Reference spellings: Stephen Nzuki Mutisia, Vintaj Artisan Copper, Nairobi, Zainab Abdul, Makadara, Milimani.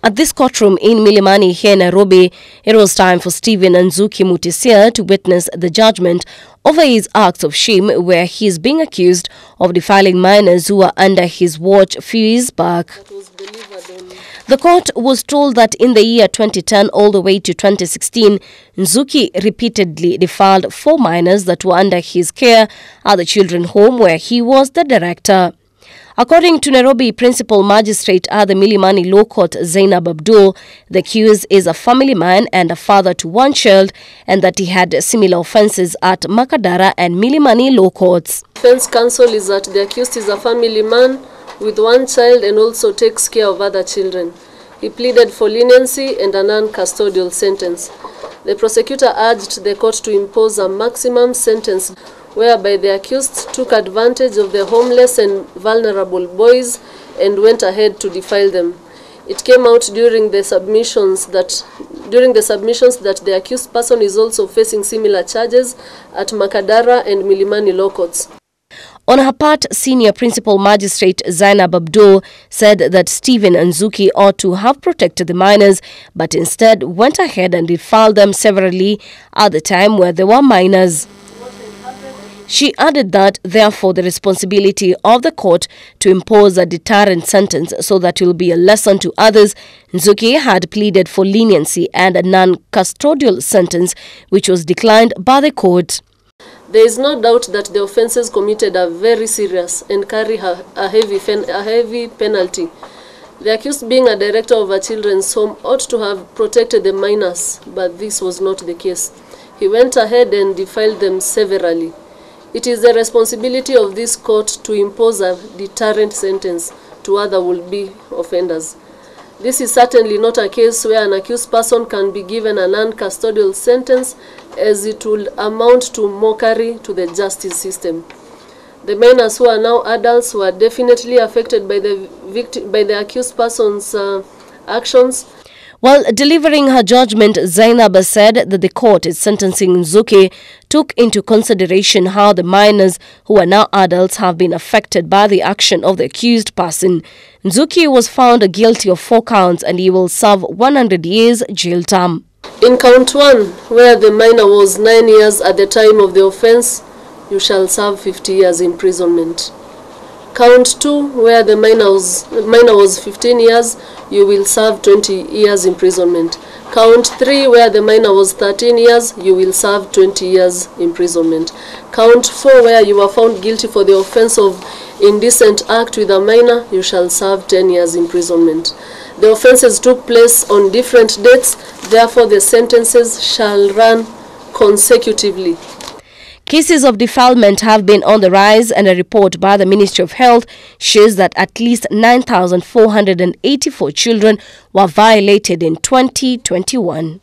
At this courtroom in Milimani here in Nairobi, it was time for Stephen Nzuki Mutisia to witness the judgment over his acts of shame, where he is being accused of defiling minors who were under his watch few years back. The court was told that in the year 2010 all the way to 2016, Nzuki repeatedly defiled 4 minors that were under his care at the children's home where he was the director. According to Nairobi Principal Magistrate at the Milimani Law Court, Zainab Abdul, the accused is a family man and a father to 1 child, and that he had similar offences at Makadara and Milimani Law Courts. Defense counsel is that the accused is a family man with 1 child and also takes care of other children. He pleaded for leniency and a non-custodial sentence. The prosecutor urged the court to impose a maximum sentence whereby the accused took advantage of the homeless and vulnerable boys and went ahead to defile them. It came out during the submissions that the accused person is also facing similar charges at Makadara and Milimani Law Courts. On her part, Senior Principal Magistrate Zainab Abdul said that Stephen Nzuki ought to have protected the minors, but instead went ahead and defiled them severally at the time where they were minors. She added that, therefore, the responsibility of the court to impose a deterrent sentence so that it will be a lesson to others. Nzuki had pleaded for leniency and a non-custodial sentence, which was declined by the court. There is no doubt that the offences committed are very serious and carry a heavy penalty. The accused, being a director of a children's home, ought to have protected the minors, but this was not the case. He went ahead and defiled them severally. It is the responsibility of this court to impose a deterrent sentence to other would-be offenders. This is certainly not a case where an accused person can be given a non-custodial sentence, as it will amount to mockery to the justice system. The minors who are now adults were definitely affected by the accused person's actions. While delivering her judgment, Zainab said that the court is sentencing Nzuki took into consideration how the minors who are now adults have been affected by the action of the accused person. Nzuki was found guilty of 4 counts and he will serve 100 years jail term. In count 1, where the minor was 9 years at the time of the offence, you shall serve 50 years imprisonment. Count 2, where the minor was 15 years, you will serve 20 years imprisonment. Count 3, where the minor was 13 years, you will serve 20 years imprisonment. Count 4, where you were found guilty for the offense of indecent act with a minor, you shall serve 10 years imprisonment. The offenses took place on different dates, therefore the sentences shall run consecutively. Cases of defilement have been on the rise, and a report by the Ministry of Health shows that at least 9,484 children were violated in 2021.